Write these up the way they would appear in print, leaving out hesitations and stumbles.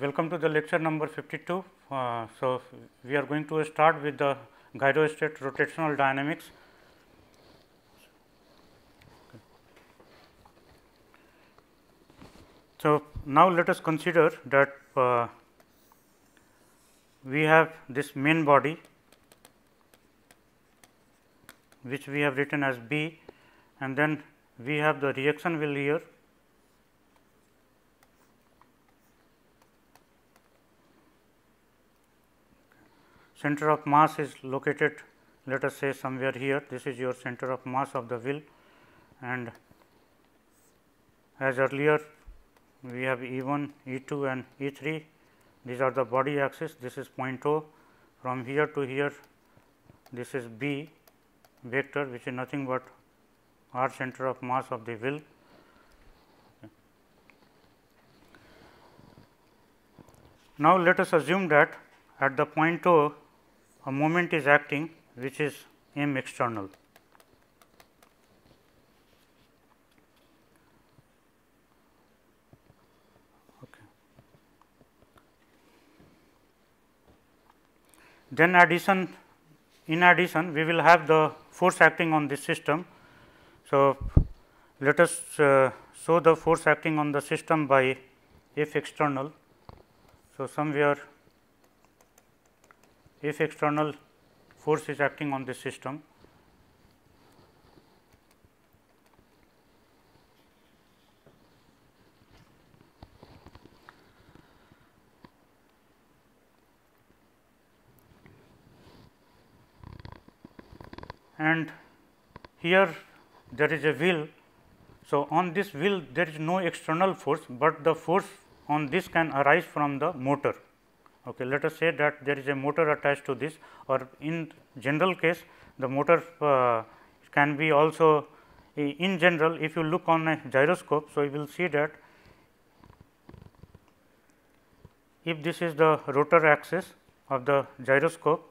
Welcome to the lecture number 52. So, we are going to start with the gyrostate rotational dynamics. So, now let us consider that we have this main body, which we have written as B, and then we have the reaction wheel here. Center of mass is located, let us say, somewhere here. This is your center of mass of the wheel, and as earlier we have E1, E2 and E3. These are the body axis. This is point O. From here to here, this is B vector, which is nothing but our center of mass of the wheel. Now, let us assume that at the point O, a moment is acting, which is m external. Okay. Then in addition, we will have the force acting on this system. So, let us show the force acting on the system by F external. So, somewhere F external force is acting on this system. And here there is a wheel. So, on this wheel there is no external force, but the force on this can arise from the motor. Okay, let us say that there is a motor attached to this, or in general case the motor can be also, in general, if you look on a gyroscope. So, you will see that if this is the rotor axis of the gyroscope,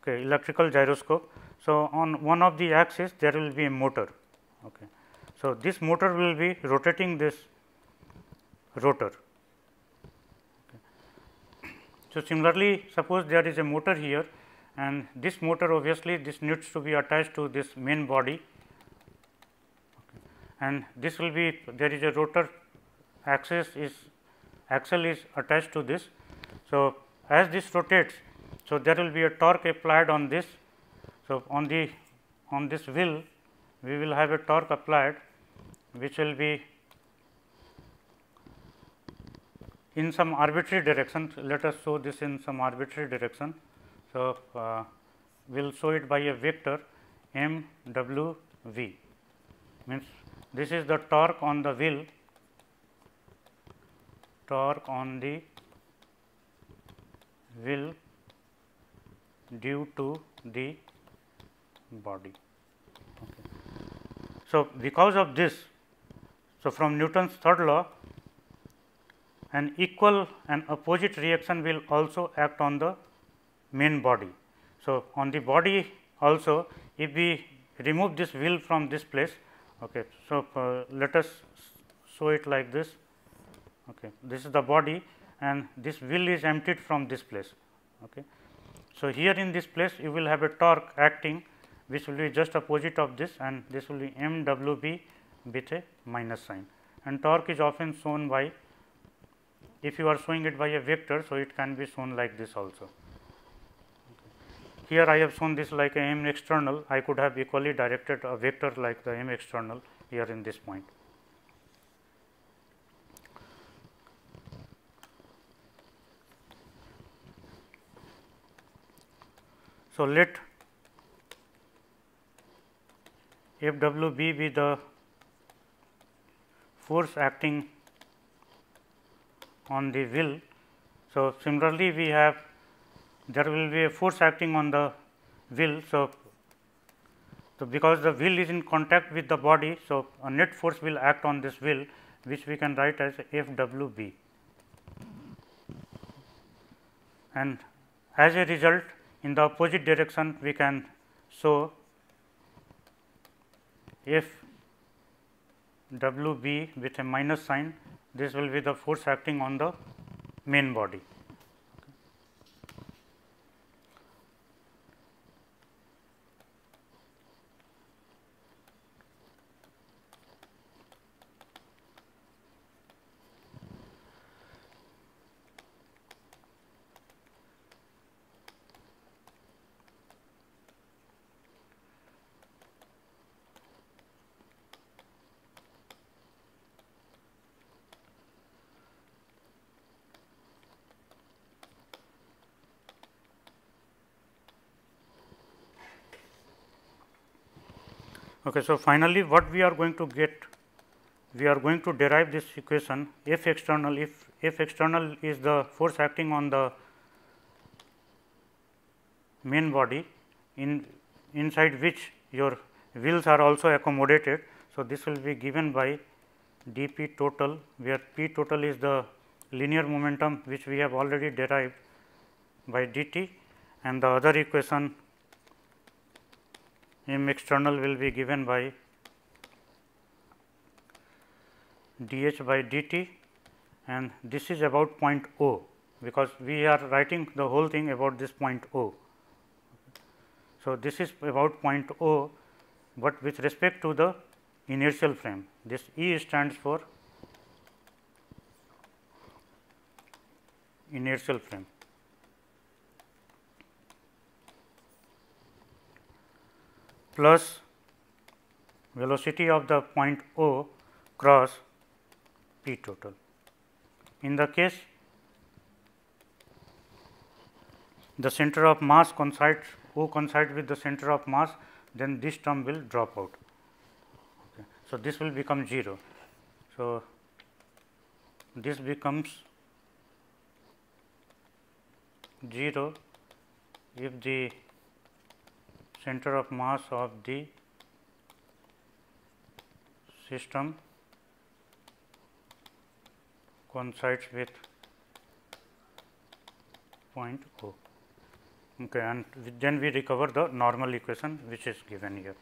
okay, electrical gyroscope. So, on one of the axis there will be a motor. Okay. So, this motor will be rotating this rotor. So, similarly, suppose there is a motor here, and this motor, obviously, this needs to be attached to this main body, okay. And this will be, there is a rotor axis is, axle is attached to this. So, as this rotates, so there will be a torque applied on this. So, on this wheel, we will have a torque applied, which will be in some arbitrary direction. Let us show this in some arbitrary direction. So, we will show it by a vector m w v, means this is the torque on the wheel, due to the body. Okay. So, because of this, so from Newton's third law, an equal and opposite reaction will also act on the main body. So, on the body also, if we remove this wheel from this place, okay, so let us show it like this. Okay, this is the body, and this wheel is emptied from this place. Okay. So, here in this place you will have a torque acting, which will be just opposite of this, and this will be m w b with a minus sign, and torque is often shown by, if you are showing it by a vector, so it can be shown like this also. Okay. Here I have shown this like a m external. I could have equally directed a vector like the m external here in this point. So, let F W B be the force acting on the will. So, similarly, we have there will be a force acting on the will. So because the will is in contact with the body, so a net force will act on this will, which we can write as Fwb. And as a result, in the opposite direction, we can show Fwb with a minus sign. This will be the force acting on the main body. Okay, so finally, what we are going to get, we are going to derive this equation F external. If F external is the force acting on the main body, inside which your wills are also accommodated. So, this will be given by dP total, where P total is the linear momentum which we have already derived by dt, and the other equation M external will be given by dH by dt, and this is about point O, because we are writing the whole thing about this point O. So, this is about point O, but with respect to the inertial frame. This E stands for inertial frame. Plus velocity of the point O cross P total. In the case, the center of mass coincides, O coincides with the center of mass, then this term will drop out. Okay. So, this will become 0. So, this becomes 0 if the center of mass of the system coincides with point O. Okay, and then we recover the normal equation which is given here.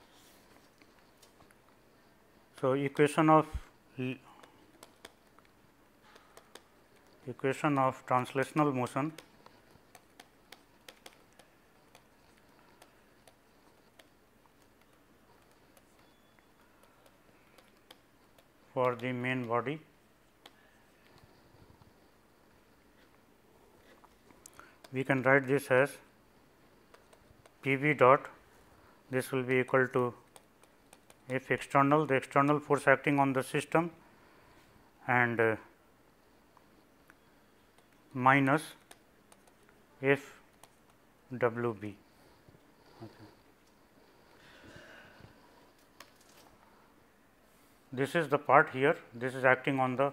So, equation of translational motion for the main body we can write this as PV dot, this will be equal to F external, the external force acting on the system, and minus Fwb. Okay. This is the part here, this is acting on the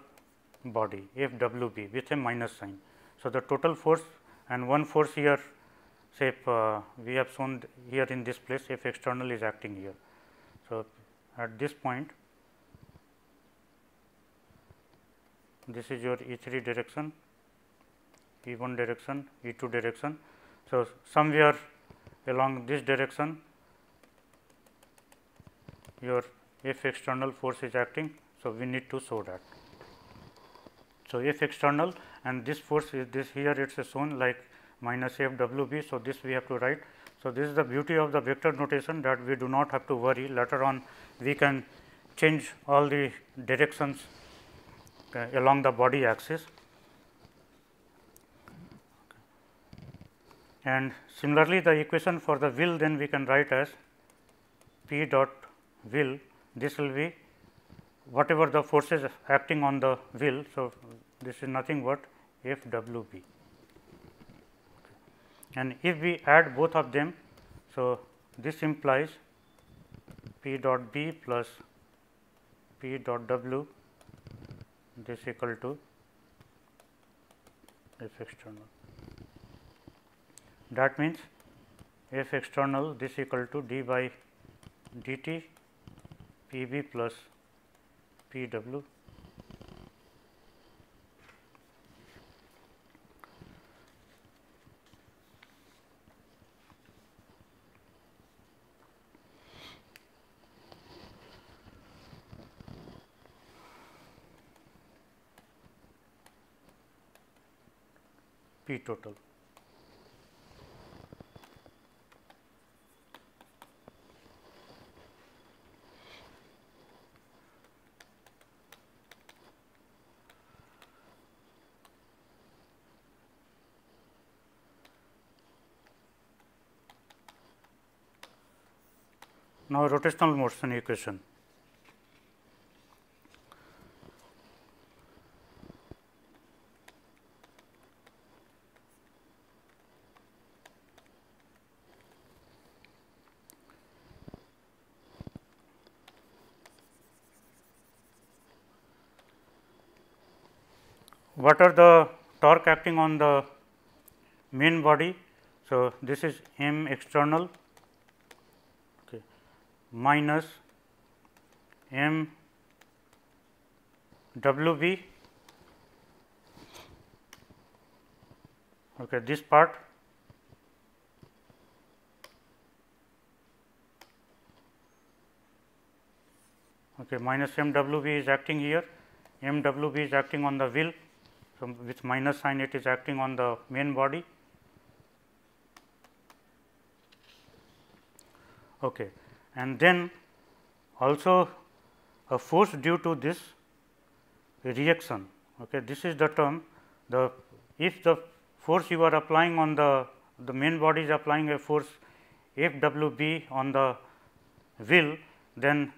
body Fwb with a minus sign. So, the total force and one force here, say we have shown here in this place F external is acting here. So, at this point this is your E3 direction, E1 direction, E2 direction. So, somewhere along this direction your F external force is acting. So, we need to show that. So, F external and this force is this here, it is shown like minus Fwb. So, this we have to write. So, this is the beauty of the vector notation, that we do not have to worry. Later on we can change all the directions along the body axis. And similarly, the equation for the will then we can write as P dot will. This will be whatever the forces acting on the will. So, this is nothing but Fwb. And if we add both of them, so this implies P dot B plus P dot W this equal to f external. That means f external this equal to d by dt p b plus p w. P total. Now, rotational motion equation. What are the torque acting on the main body? So, this is m external minus m w b, this part minus m w b is acting here, m w b is acting on the wheel. So, with minus sign it is acting on the main body. And then also a force due to this reaction. This is the term, the if the force you are applying on the main body is applying a force F W B on the wheel, then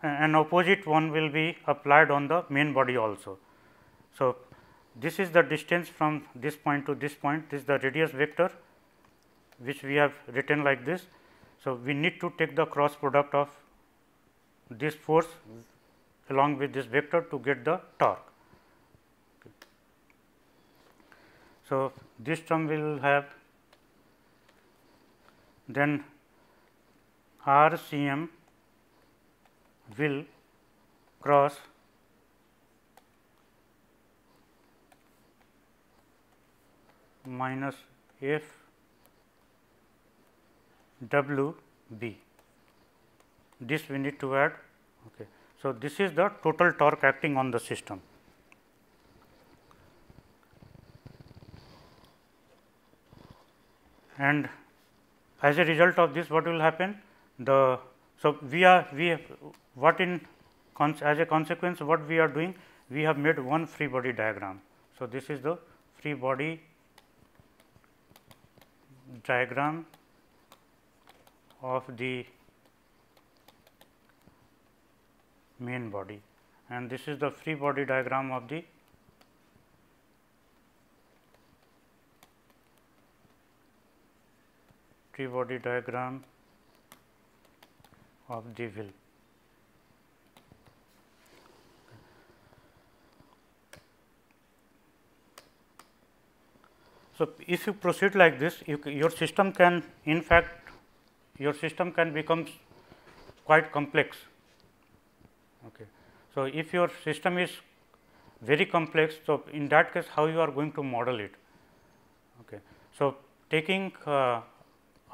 an opposite one will be applied on the main body also. So, this is the distance from this point to this point, this is the radius vector which we have written like this. So, we need to take the cross product of this force along with this vector to get the torque. So, this term will have then RCM will cross minus F W B. This we need to add. So, this is the total torque acting on the system. And as a result of this, what will happen? As a consequence, what we are doing? We have made one free body diagram. So, this is the free body diagram of the main body, and this is the free body diagram of the wheel. So, if you proceed like this, your system can in fact become quite complex. So, if your system is very complex, so in that case how you are going to model it? So,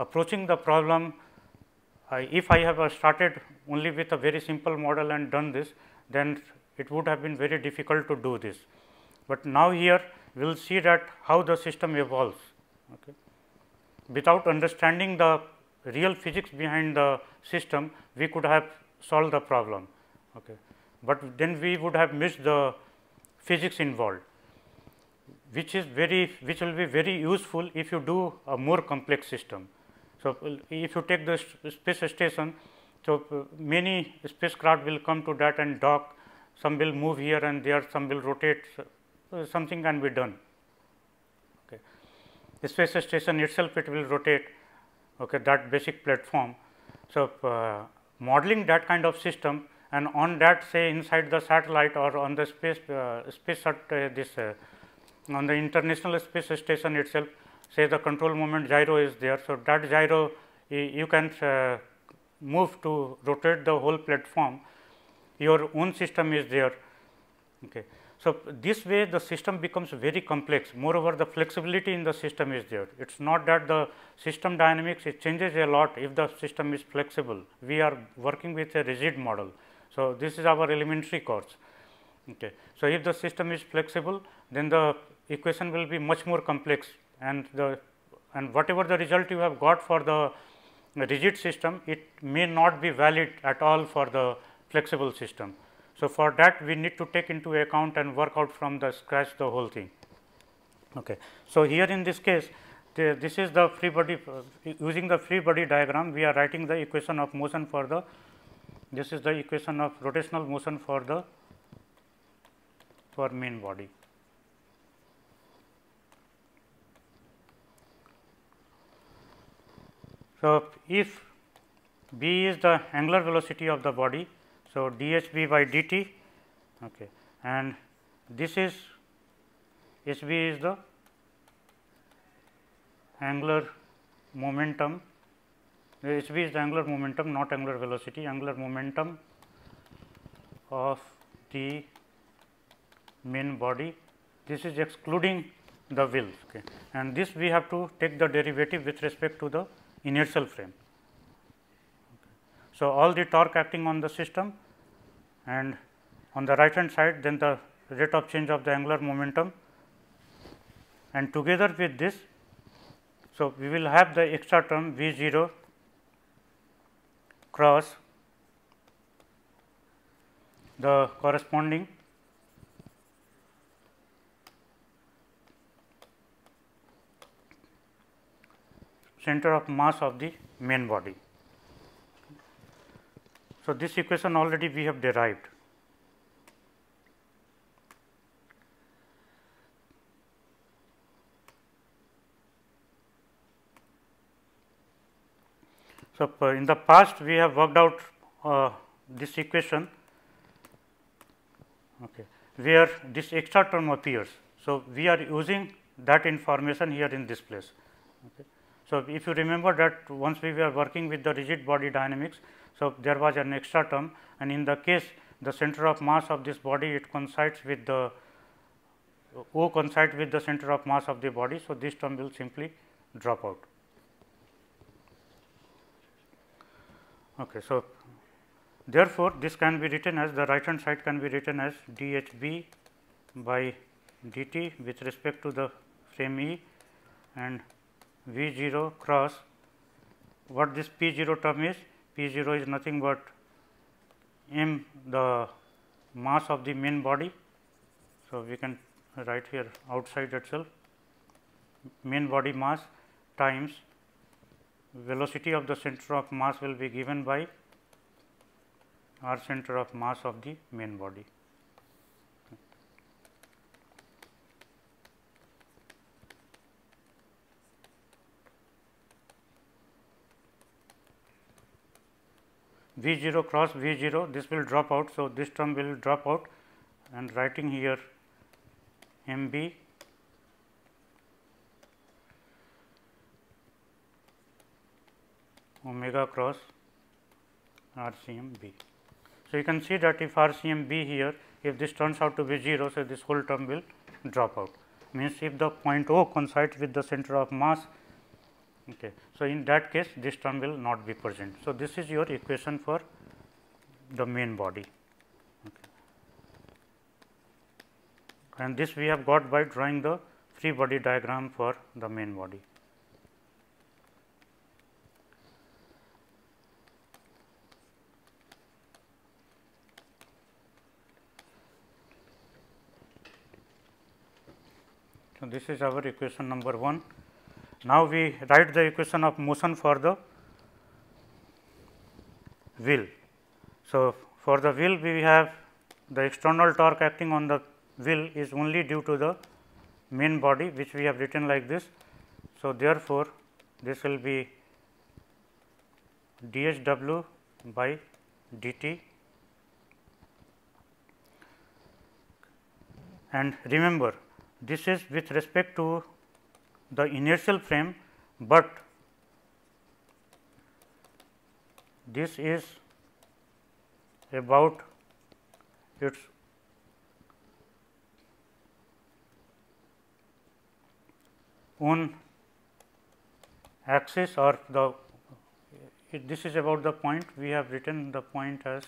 approaching the problem, if I have started only with a very simple model and done this, then it would have been very difficult to do this. But now here we will see that how the system evolves. Without understanding the real physics behind the system, we could have solved the problem, but then we would have missed the physics involved, which will be very useful if you do a more complex system. So, if you take the space station, so many spacecraft will come to that and dock, some will move here and there, some will rotate, something can be done. The space station itself, it will rotate, that basic platform. So, modeling that kind of system, and on that, say, inside the satellite or on the space on the International Space Station itself, say the control moment gyro is there. So, that gyro you can move to rotate the whole platform, your own system is there. Okay. So, this way the system becomes very complex. Moreover, the flexibility in the system is there. It is not that the system dynamics, it changes a lot if the system is flexible. We are working with a rigid model. So, this is our elementary course. Okay. So, if the system is flexible, then the equation will be much more complex, and whatever the result you have got for the rigid system, it may not be valid at all for the flexible system. So, for that we need to take into account and work out from the scratch the whole thing. Okay. So, here in this case, this is the free body, using the free body diagram we are writing the equation of motion for the, this is the equation of rotational motion for the main body. So, if b is the angular velocity of the body, so dHb by dt, okay, and this is Hb is the angular momentum, Hb is the angular momentum, not angular velocity, angular momentum of the main body. This is excluding the wheels, okay, and this we have to take the derivative with respect to the inertial frame. So, all the torque acting on the system, and on the right hand side then the rate of change of the angular momentum, and together with this, so we will have the extra term V0 cross the corresponding center of mass of the main body. So, this equation already we have derived. So, in the past we have worked out this equation, okay, where this extra term appears. So, we are using that information here in this place. Okay. So, if you remember that once we were working with the rigid body dynamics, so there was an extra term, and in the case the center of mass of this body, it coincides with the O coincides with the center of mass of the body. So, this term will simply drop out. Okay, so, therefore, this can be written as the right hand side can be written as dHb by dt with respect to the frame E, and V0 cross what this P0 term is. P0 is nothing but m the mass of the main body. So, we can write here outside itself, main body mass times velocity of the center of mass will be given by r center of mass of the main body. V0 cross V0, this will drop out. So, this term will drop out, and writing here MB omega cross RCMB. So, you can see that if RCMB here, if this turns out to be 0, so this whole term will drop out, means if the point O coincides with the center of mass. Okay. So, in that case this term will not be present. So, this is your equation for the main body, okay, and this we have got by drawing the free body diagram for the main body. So, this is our equation number 1. Now, we write the equation of motion for the wheel. So, for the wheel we have the external torque acting on the wheel is only due to the main body, which we have written like this. So, therefore, this will be dHw by dt. And remember, this is with respect to the inertial frame, but this is about its own axis, or the this is about the point. We have written the point as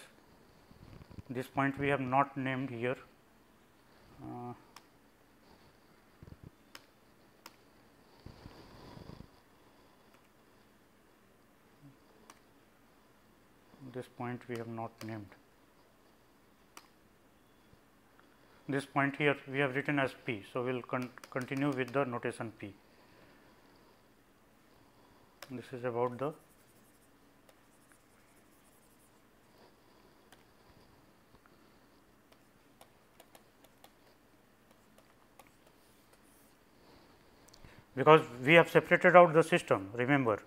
this point we have not named here. This point we have not named. This point here we have written as P. So, we will continue with the notation P. This is about the because we have separated out the system. Remember,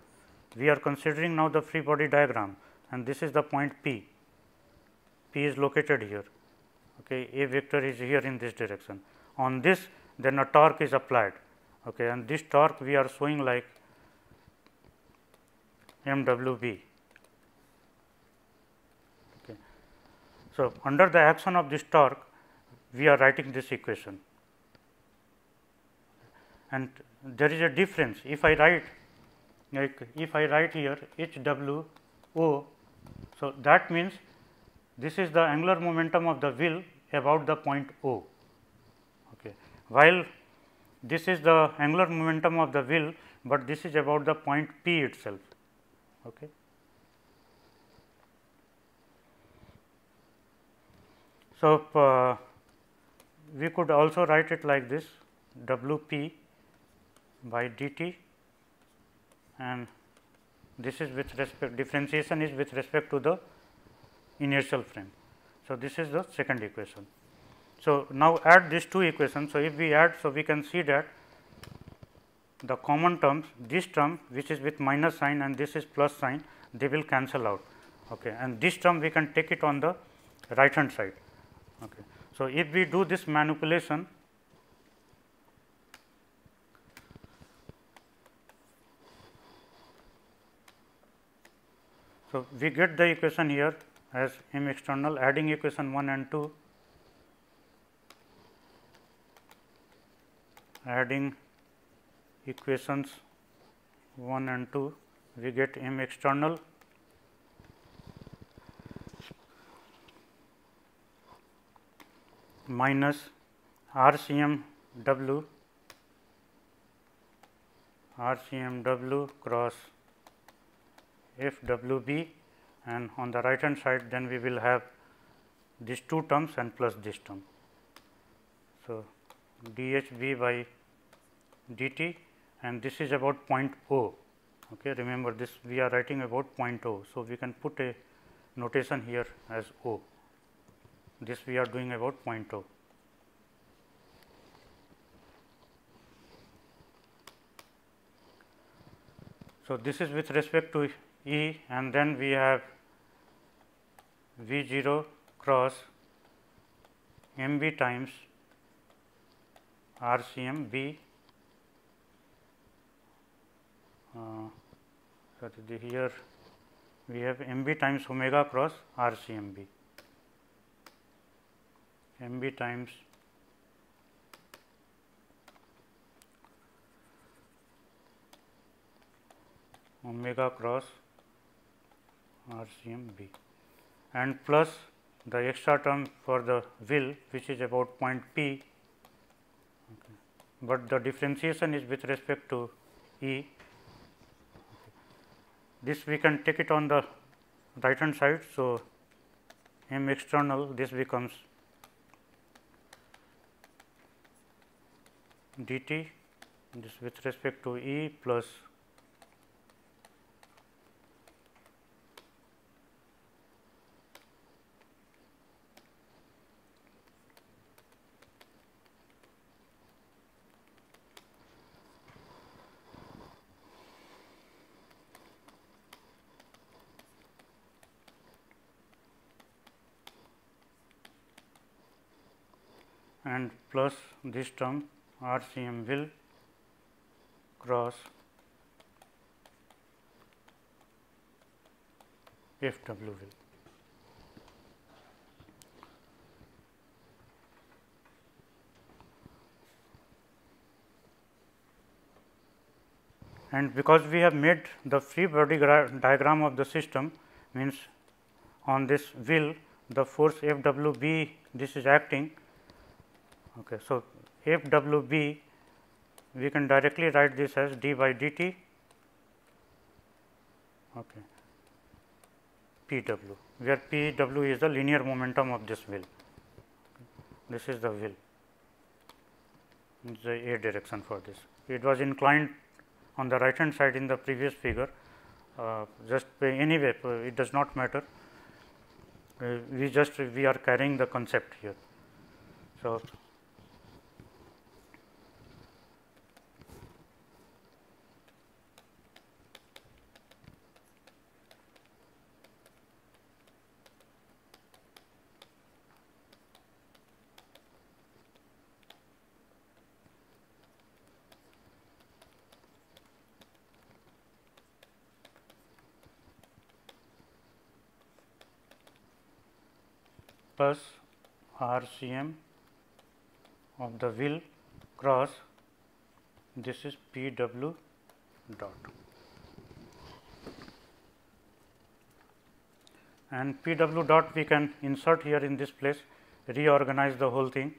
we are considering now the free body diagram, and this is the point P. P is located here. Okay, a vector is here in this direction. On this, then a torque is applied, okay, and this torque we are showing like MWB. Okay. So, under the action of this torque, we are writing this equation, and there is a difference. If I write like here HWO, so that means this is the angular momentum of the wheel about the point O, okay, while this is the angular momentum of the wheel, but this is about the point P itself. Okay. So, we could also write it like this, WP by dt, and this is with respect, differentiation is with respect to the inertial frame. So, this is the second equation. So, now add these two equations. So, if we add, so we can see that the common terms, this term which is with minus sign and this is plus sign, they will cancel out, okay, and this term we can take it on the right hand side. Okay. So, if we do this manipulation, so we get the equation here as m external, adding equation 1 and 2, adding equations 1 and 2, we get m external. Minus RCMW cross FWB, and on the right hand side then we will have these two terms and plus this term. So, DHB by dt, and this is about point O. Okay. Remember, this we are writing about point O. So, we can put a notation here as O. This we are doing about point O. So, this is with respect to E, and then we have V0 cross MB times RCM B. Here we have MB times omega cross RCM B. MB times omega cross RCM B, and plus the extra term for the wheel which is about point P, okay, but the differentiation is with respect to E. Okay. This we can take it on the right hand side. So, M external, this becomes dt, this with respect to E, plus and plus this term RCM will cross FW will. And because we have made the free body diagram of the system, means on this wheel the force Fwb this is acting. Okay, so Fwb we can directly write this as d by dt okay, Pw, where Pw is the linear momentum of this wheel. This is the wheel, the A direction for this. It was inclined on the right hand side in the previous figure, just anyway it does not matter, we are carrying the concept here. So, plus RCM of the wheel cross this is Pw dot, and Pw dot we can insert here in this place, reorganize the whole thing.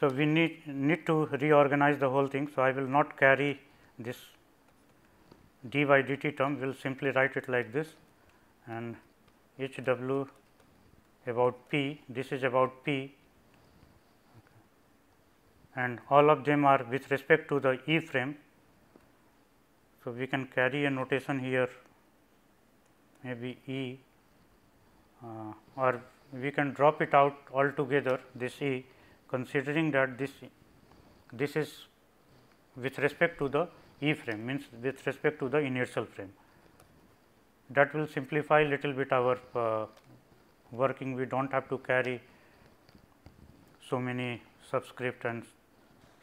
So, we need to reorganize the whole thing. So, I will not carry this d by dt term, we will simply write it like this, and h w about p, this is about p, okay, and all of them are with respect to the E frame. So, we can carry a notation here, maybe E or we can drop it out altogether, this E, considering that this is with respect to the E frame, means with respect to the inertial frame. That will simplify little bit our working, we do not have to carry so many subscript and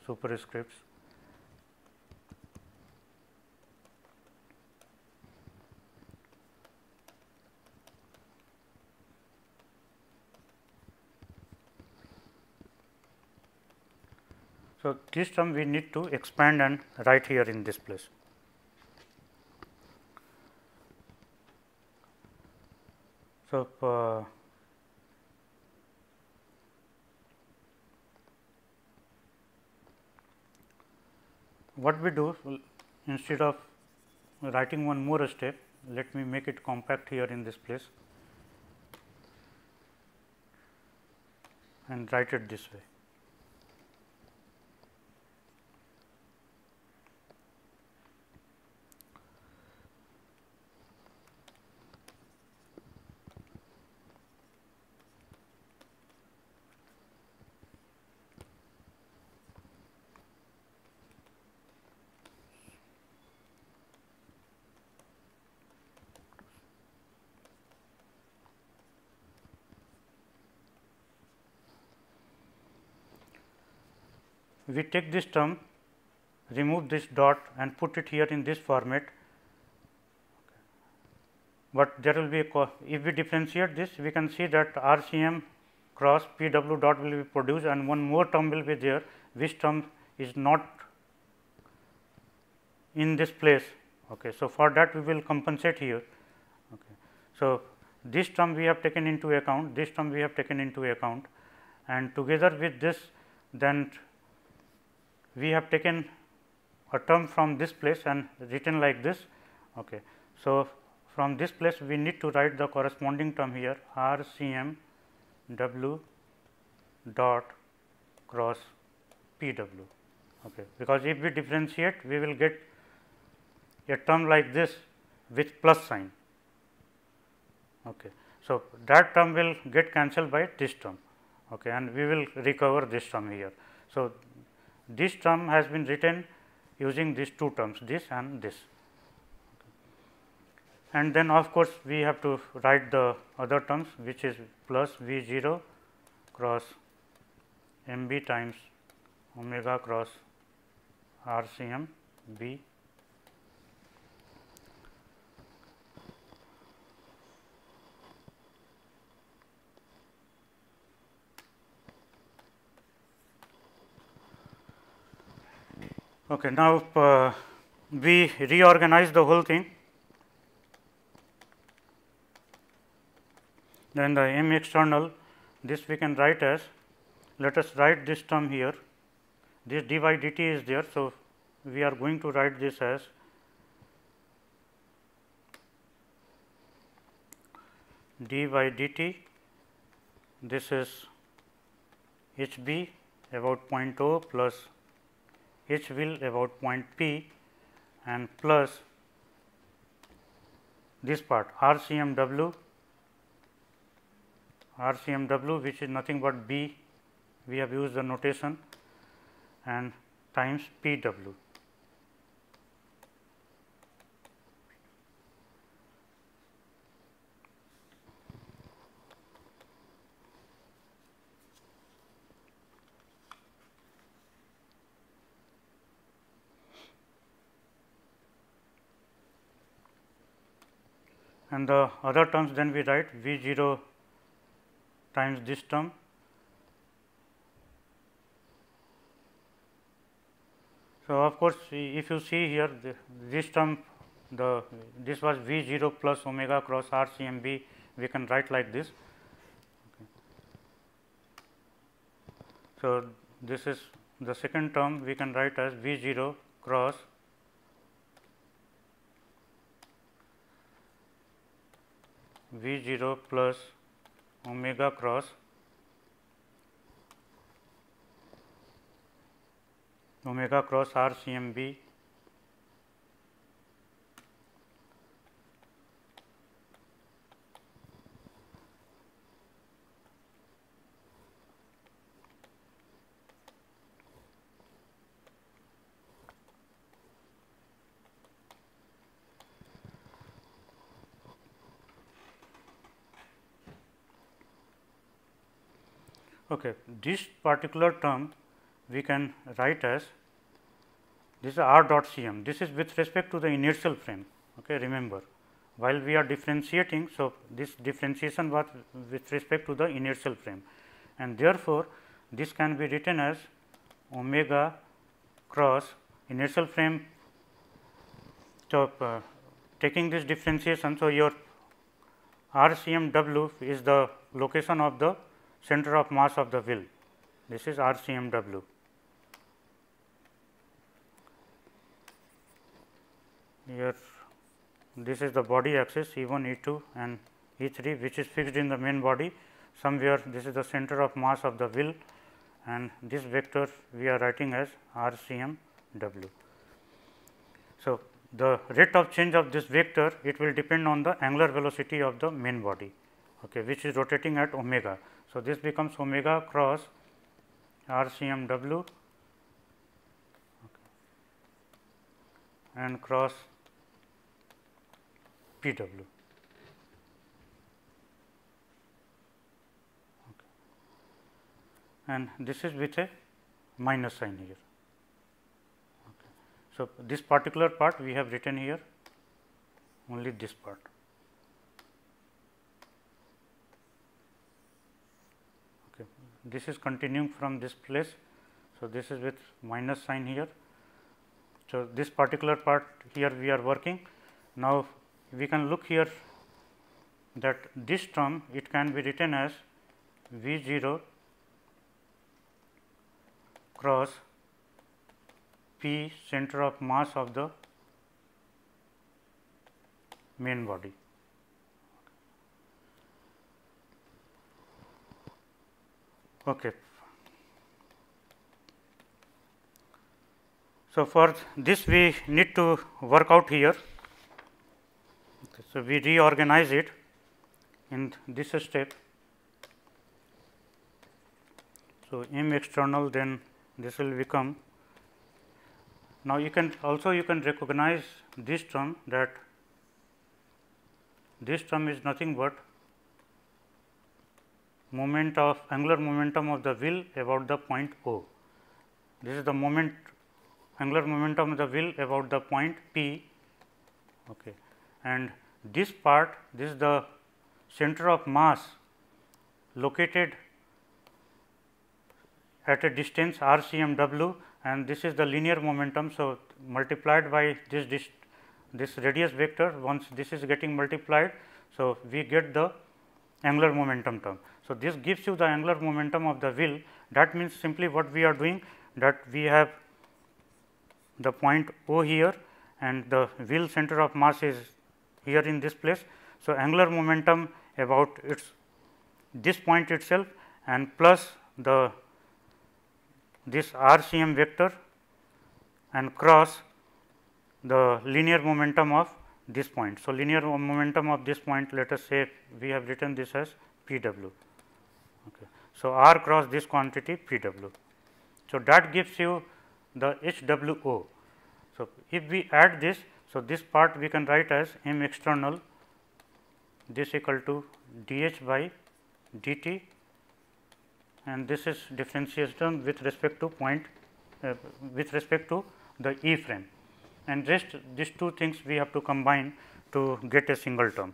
superscripts. So, this term we need to expand and write here in this place. So, what we do, instead of writing one more step, let me make it compact here in this place and write it this way. We take this term, remove this dot and put it here in this format, but there will be a, if we differentiate this we can see that RCM cross Pw dot will be produced, and one more term will be there, which term is not in this place. Okay. So, for that we will compensate here. Okay. So, this term we have taken into account, this term we have taken into account, and together with this then we have taken a term from this place and written like this. Okay. So, from this place we need to write the corresponding term here, RCM W dot cross Pw, okay, because if we differentiate we will get a term like this with plus sign. Okay. So, that term will get cancelled by this term, okay, and we will recover this term here. So, this term has been written using these two terms, this and this. and then of course, we have to write the other terms, which is plus V 0 cross m b times omega cross R C m b. Okay, now, we reorganize the whole thing, then the m external, this we can write as, let us write this term here, this d by dt is there. So, we are going to write this as d by dt, this is h b about 0.0 plus h will about point p and plus this part RCMW which is nothing but B, we have used the notation, and times PW. And the other terms then we write V 0 times this term . So, of course, if you see here this term, this was V 0 plus omega cross R C m b, we can write like this. Okay. So, this is the second term, we can write as V 0 cross V 0 plus omega cross R C m b . Okay, this particular term we can write as, this is r dot C m, this is with respect to the inertial frame, okay, remember, while we are differentiating. So, this differentiation was with respect to the inertial frame, and therefore, this can be written as omega cross inertial frame. So, taking this differentiation, so your R C m w is the location of the center of mass of the wheel, this is R C m w. Here this is the body axis E 1, E 2 and E 3, which is fixed in the main body somewhere. This is the center of mass of the wheel, and this vector we are writing as R C m w. So, the rate of change of this vector, it will depend on the angular velocity of the main body, okay, which is rotating at omega. So, this becomes omega cross R C m w, okay, and cross P w. Okay. And this is with a minus sign here. Okay. So, this particular part we have written here, only this part. This is continuing from this place. So, this is with minus sign here. So, this particular part here we are working. Now, we can look here that this term, it can be written as V 0 cross P center of mass of the main body. Okay. So, for this we need to work out here. Okay, so, we reorganize it in this step. So, m external, then this will become, now you can recognize this term, that This term is nothing but angular momentum of the wheel about the point O. This is the angular momentum of the wheel about the point P, okay. And this part, this is the center of mass located at a distance RCMW, and this is the linear momentum. So, multiplied by this radius vector, once this is getting multiplied, so we get the angular momentum term. So, this gives you the angular momentum of the wheel. That means simply what we are doing, that we have the point O here and the wheel center of mass is here in this place. So, angular momentum about this point itself and plus this RCM vector and cross the linear momentum of this point. So, linear momentum of this point, let us say we have written this as P w. Okay. So, r cross this quantity P w. So, that gives you the H w O. So, if we add this, so this part we can write as m external, this equal to d h by d t, and this is differentiation with respect to the E frame, and just these two things we have to combine to get a single term.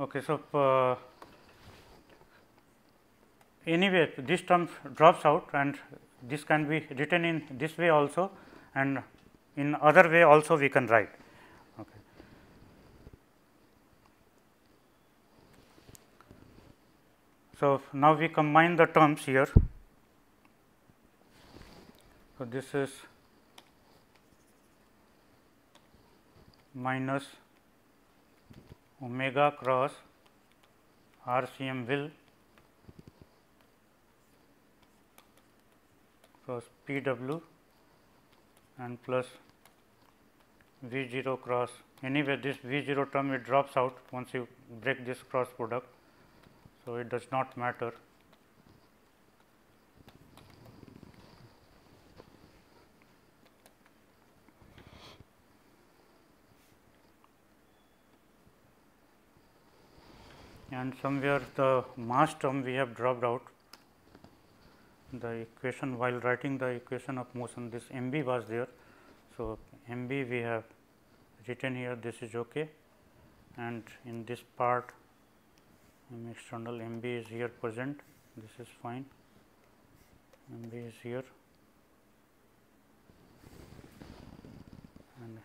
Okay, so, anyway, this term drops out, and this can be written in this way also, and in other way also we can write. Okay. So, now we combine the terms here. So, this is minus omega cross RCM wheel cross P w and plus V 0 cross, anyway this V 0 term it drops out once you break this cross product. So, it does not matter. And somewhere the mass term we have dropped out. The equation, while writing the equation of motion, this mb was there. So, mb we have written here, this is okay, and in this part m external mb is here present, this is fine, mb is here, and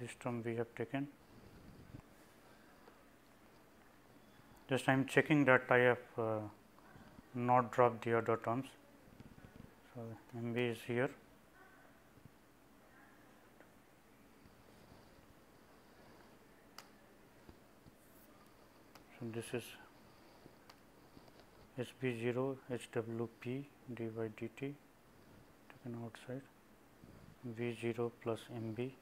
this term we have taken. Just I am checking that I have not dropped the other terms. So, mb is here, so this is hb0 hwp d by dt taken outside, v0 plus mb.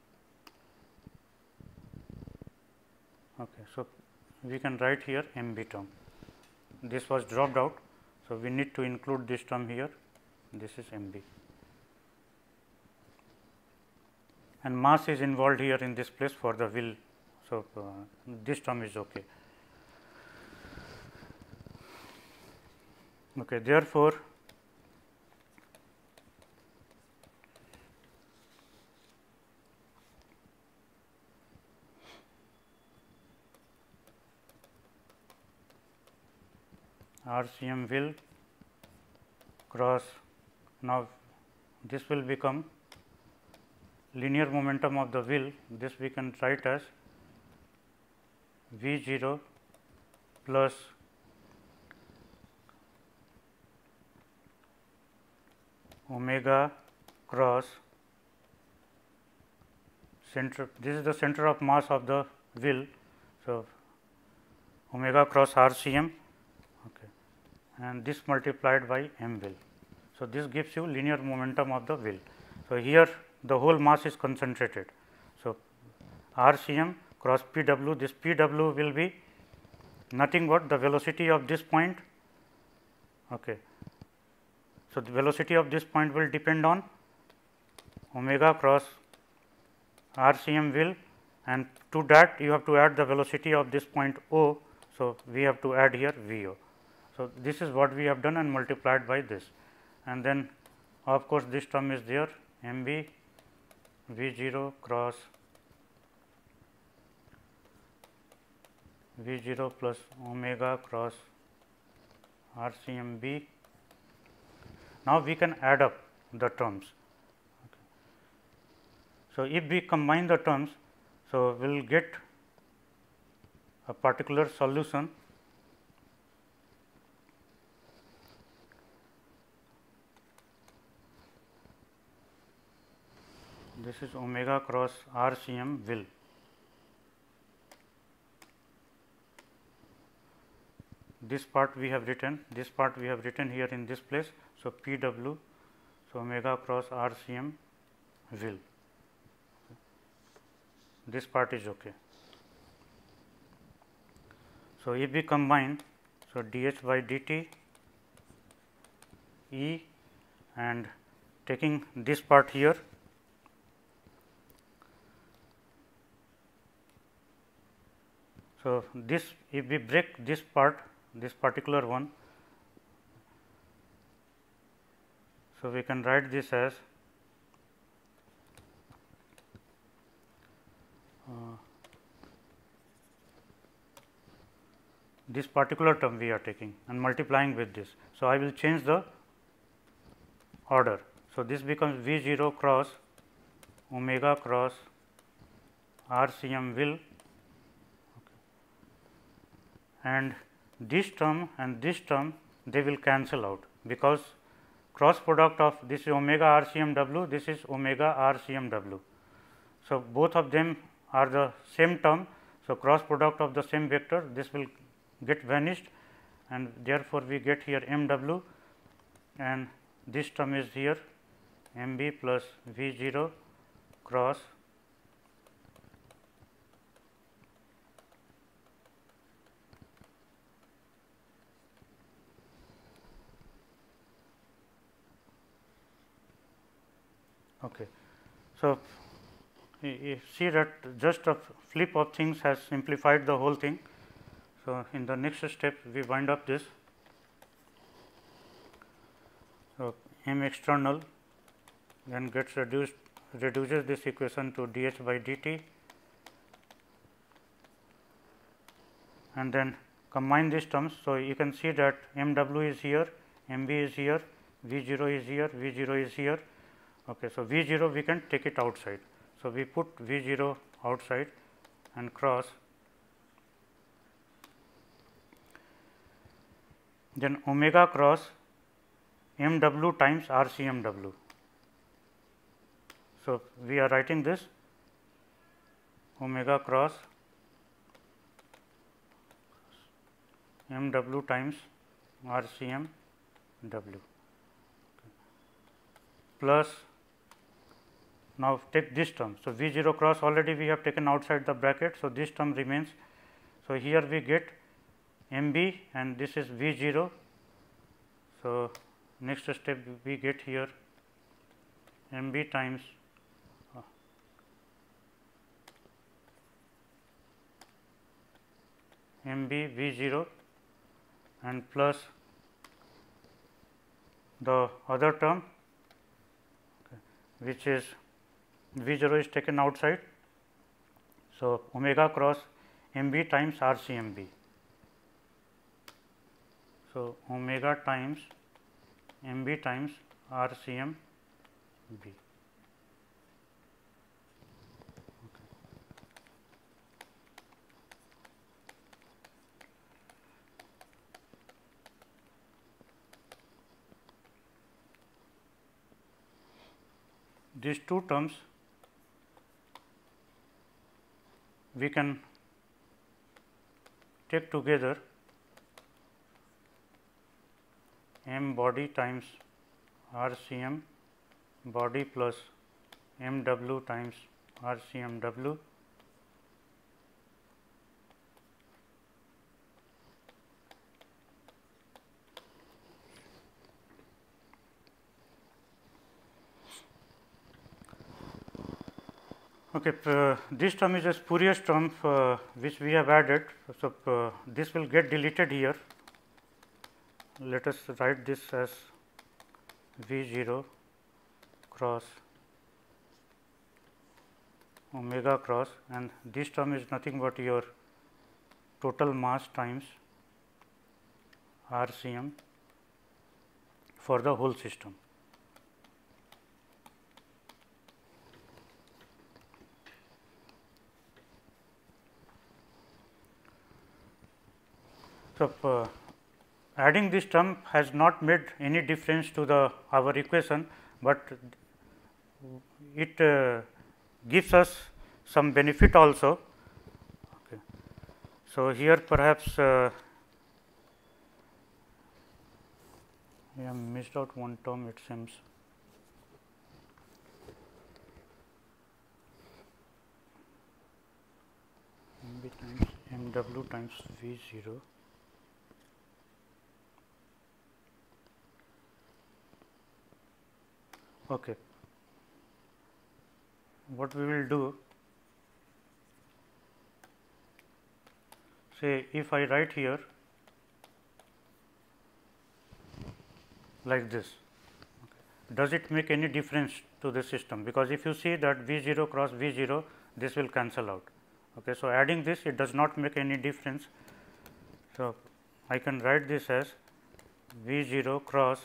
Okay, so, we can write here mb term. This was dropped out. So, we need to include this term here. This is mb, and mass is involved here in this place for the wheel. So, this term is okay. Okay, therefore, RCM wheel cross, now this will become linear momentum of the wheel, this we can write as V0 plus omega cross center, this is the center of mass of the wheel. So, omega cross RCM, okay, and this multiplied by m wheel. So, this gives you linear momentum of the wheel. So, here the whole mass is concentrated. So, RCM cross Pw, this Pw will be nothing but the velocity of this point. Okay. So, the velocity of this point will depend on omega cross RCM will, and to that you have to add the velocity of this point O. So, we have to add here V O. So, this is what we have done and multiplied by this, and then of course, this term is there m b V 0 cross V 0 plus omega cross R C M B. Now, we can add up the terms. Okay. So, if we combine the terms, so we will get a particular solution. This is omega cross RCM will. This part we have written, this part we have written here in this place. So, P W, so omega cross RCM will. This part is okay. So, if we combine, so dH by dt E, and taking this part here, so this, if we break this part, this particular one, so we can write this as this particular term we are taking and multiplying with this. So, I will change the order. So, this becomes V 0 cross omega cross RCM will, okay, and this term they will cancel out, because cross product of this is omega RCM W, this is omega RCM W. So, both of them are the same term. So, cross product of the same vector, this will get vanished, and therefore, we get here m w, and this term is here m b plus v 0 cross okay. So, you see that just a flip of things has simplified the whole thing. So, in the next step we wind up this. So, m external then gets reduces this equation to dH by dt, and then combine these terms. So, you can see that m w is here, m b is here, v 0 is here, v 0 is here. Okay. So, v 0 we can take it outside. So, we put v 0 outside and cross. Then omega cross m w times R C M w. So, we are writing this omega cross m w times R C M w, okay, plus now take this term. So, v 0 cross already we have taken outside the bracket. So, this term remains. So, here we get m b, and this is v 0. So, next step we get here m b times m b v 0 and plus the other term, okay, which is v 0 is taken outside. So, omega cross m b times R C M b. So, omega times m b times R C M b. Okay. These two terms we can take together. m body times RCM body plus mw times RCMW okay, this term is a spurious term which we have added. So, this will get deleted here. Let us write this as V0 cross omega cross, and this term is nothing but your total mass times RCM for the whole system. So, adding this term has not made any difference to the our equation, but it gives us some benefit also. Okay. So, here perhaps I have missed out one term, it seems. MB times MW times V0. Okay. What we will do, say if I write here like this, okay, does it make any difference to the system? Because if you see that V0 cross V0, this will cancel out. Okay, so, adding this, it does not make any difference. So, I can write this as V0 cross,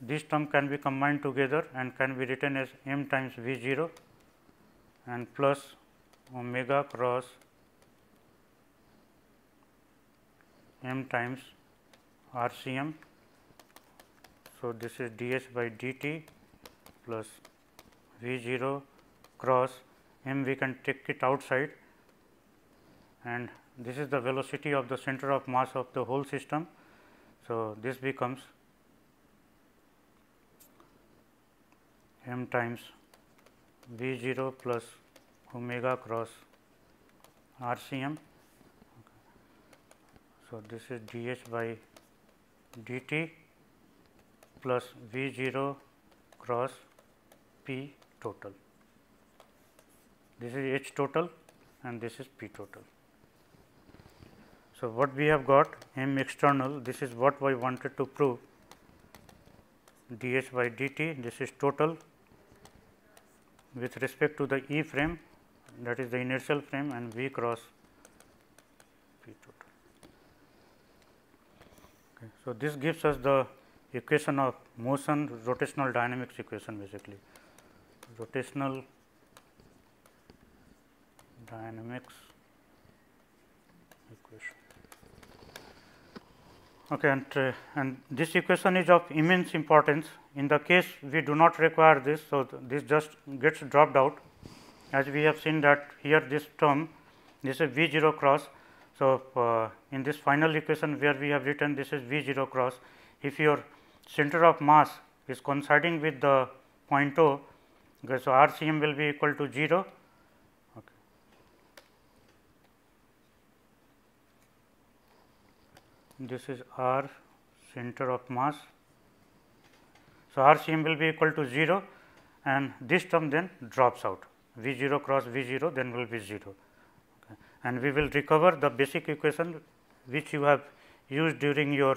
this term can be combined together and can be written as m times V0 and plus omega cross m times RCM. So, this is d h by d t plus V0 cross m, we can take it outside, and this is the velocity of the center of mass of the whole system. So, this becomes m times V0 plus omega cross RCM. So, this is dH by dt plus V0 cross P total. This is H total and this is P total. So, what we have got m external, this is what I wanted to prove, dH by dt, this is total with respect to the E frame, that is the inertial frame, and V cross P total. Okay. So, this gives us the equation of motion, rotational dynamics equation, basically rotational dynamics equation. Okay, and this equation is of immense importance. In the case we do not require this, so this just gets dropped out, as we have seen that here this term, this is V0 cross. So, in this final equation where we have written this is V0 cross, if your center of mass is coinciding with the point O, okay, so RCM will be equal to 0. This is R center of mass. So, RCM will be equal to 0 and this term then drops out, V0 cross V0 then will be 0, okay, and we will recover the basic equation which you have used during your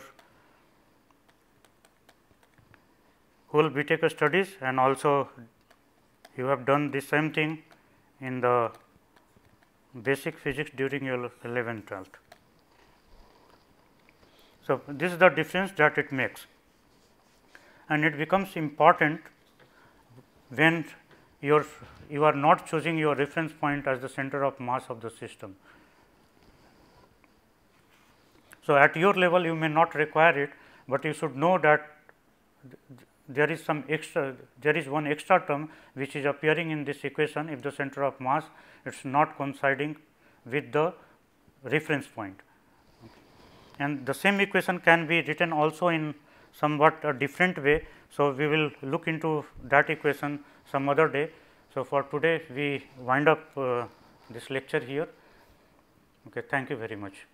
whole BTech studies, and also you have done the same thing in the basic physics during your 11th, 12th. So, this is the difference that it makes, and it becomes important when you are not choosing your reference point as the center of mass of the system. So, at your level you may not require it, but you should know that there is one extra term which is appearing in this equation if the center of mass is not coinciding with the reference point. And the same equation can be written also in somewhat a different way. So, we will look into that equation some other day. So, for today we wind up this lecture here. Okay, thank you very much.